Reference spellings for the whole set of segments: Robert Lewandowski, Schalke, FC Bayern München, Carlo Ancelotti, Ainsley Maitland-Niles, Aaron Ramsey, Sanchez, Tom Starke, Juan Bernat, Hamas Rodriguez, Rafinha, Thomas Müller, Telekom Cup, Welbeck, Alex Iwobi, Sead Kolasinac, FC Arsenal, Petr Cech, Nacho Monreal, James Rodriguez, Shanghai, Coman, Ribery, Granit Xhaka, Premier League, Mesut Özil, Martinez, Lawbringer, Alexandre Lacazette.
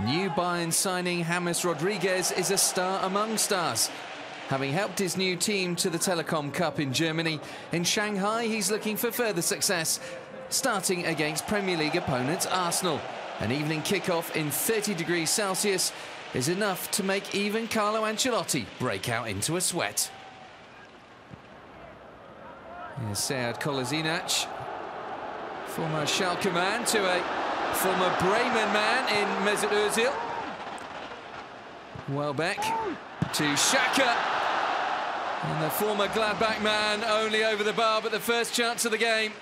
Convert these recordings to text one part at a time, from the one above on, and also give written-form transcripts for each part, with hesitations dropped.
New Bayern signing Hamas Rodriguez is a star among stars. Having helped his new team to the Telekom Cup in Germany, in Shanghai he's looking for further success, starting against Premier League opponents Arsenal. An evening kickoff in 30 degrees Celsius is enough to make even Carlo Ancelotti break out into a sweat. Here's Sead Kolasinac, former Schalke man to a former Bremen man in Mesut Özil. Welbeck to Xhaka, and the former Gladbach man only over the bar, but the first chance of the game.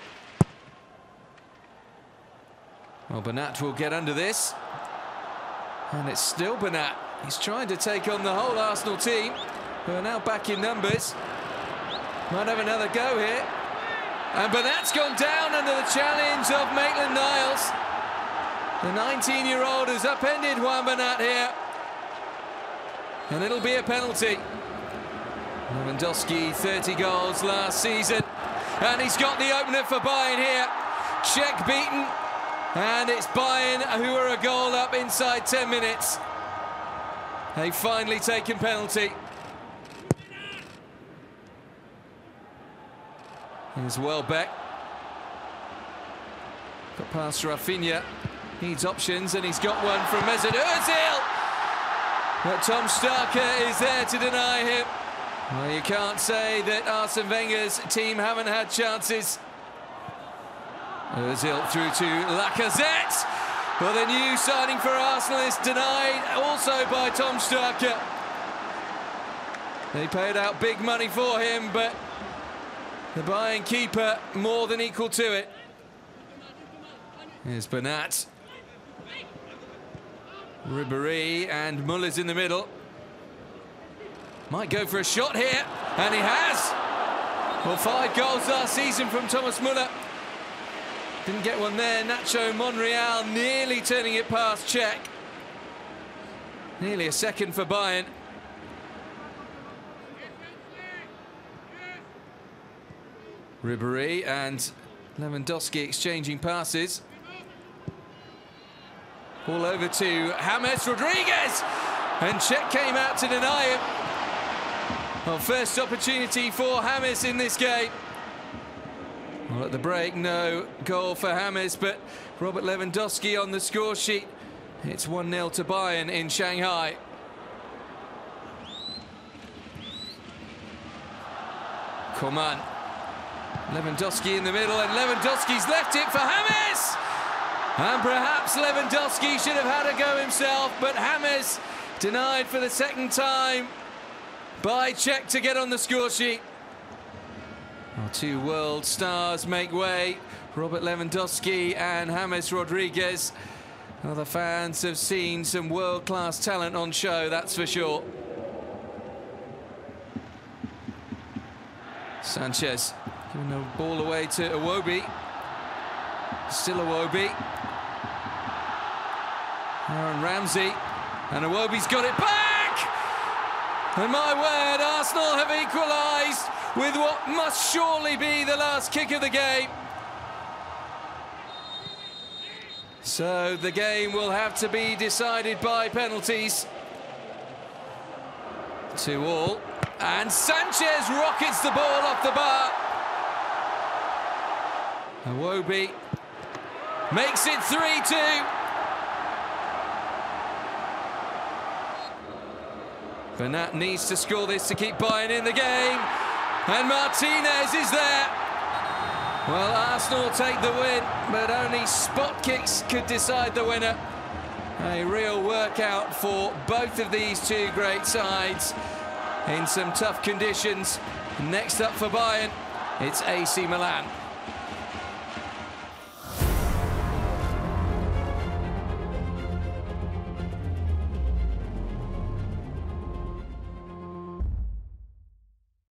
Well, Bernat will get under this, and it's still Bernat. He's trying to take on the whole Arsenal team, who are now back in numbers. Might have another go here. And Bernat's gone down under the challenge of Maitland-Niles. The 19-year-old has upended Juan Bernat here. And it'll be a penalty. Lewandowski, 30 goals last season. And he's got the opener for Bayern here. Cech beaten. And it's Bayern who are a goal up inside 10 minutes. They've finally taken penalty. Here's Welbeck. Got past Rafinha. Needs options, and he's got one from Mesut Özil. But Tom Starke is there to deny him. Well, you can't say that Arsene Wenger's team haven't had chances. Özil through to Lacazette. Well, the new signing for Arsenal is denied also by Tom Starke. They paid out big money for him, but the Bayern keeper more than equal to it. Here's Bernat. Ribery, and Müller's in the middle. Might go for a shot here, and he has. Well, 5 goals last season from Thomas Müller. Didn't get one there. Nacho Monreal nearly turning it past Cech. Nearly a second for Bayern. Ribery and Lewandowski exchanging passes. All over to James Rodriguez, and Cech came out to deny him. Well, first opportunity for James in this game. Well, at the break, no goal for James, but Robert Lewandowski on the score sheet. It's 1-0 to Bayern in Shanghai. Coman. Lewandowski in the middle, and Lewandowski's left it for James! And perhaps Lewandowski should have had a go himself, but James denied for the second time by Cech to get on the score sheet. Our two world stars make way, Robert Lewandowski and James Rodriguez. Well, the fans have seen some world-class talent on show, that's for sure. Sanchez. Giving the ball away to Iwobi. Still Iwobi. Aaron Ramsey. And Iwobi's got it back! And my word, Arsenal have equalised with what must surely be the last kick of the game. So the game will have to be decided by penalties. 2-all. And Sanchez rockets the ball off the bar. Iwobi makes it 3-2. Bernat needs to score this to keep Bayern in the game. And Martinez is there. Well, Arsenal take the win, but only spot kicks could decide the winner. A real workout for both of these two great sides in some tough conditions. Next up for Bayern, it's AC Milan.